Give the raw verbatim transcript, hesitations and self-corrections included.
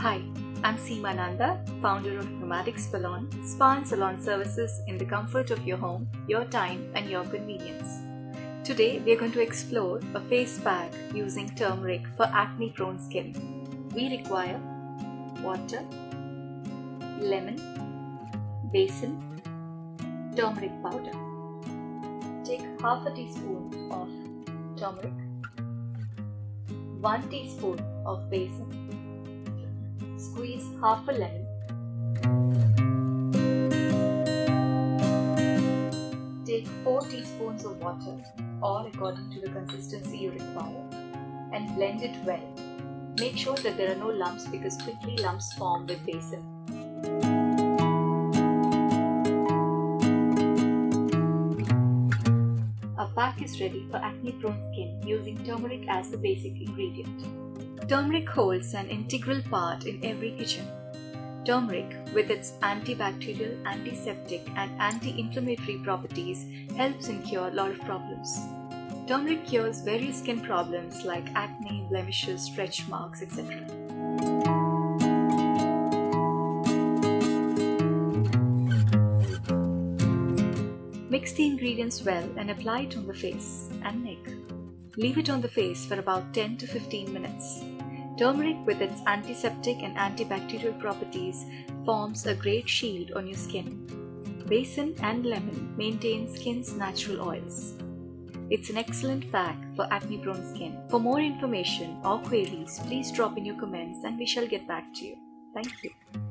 Hi, I'm Seema Nanda, founder of Nomadic Spalon, spa and salon services in the comfort of your home, your time and your convenience. Today we are going to explore a face pack using turmeric for acne prone skin. We require water, lemon, besan, turmeric powder. Take half a teaspoon of turmeric, one teaspoon of besan, squeeze half a lemon. Take four teaspoons of water or according to the consistency you require and blend it well. Make sure that there are no lumps because quickly lumps form with besan. Our pack is ready for acne prone skin using turmeric as the basic ingredient. Turmeric holds an integral part in every kitchen. Turmeric, with its antibacterial, antiseptic and anti-inflammatory properties, helps in cure a lot of problems. Turmeric cures various skin problems like acne, blemishes, stretch marks, et cetera. Mix the ingredients well and apply it on the face and neck. Leave it on the face for about ten to fifteen minutes. Turmeric, with its antiseptic and antibacterial properties, forms a great shield on your skin. Besan and lemon maintain skin's natural oils. It's an excellent pack for acne-prone skin. For more information or queries, please drop in your comments and we shall get back to you. Thank you.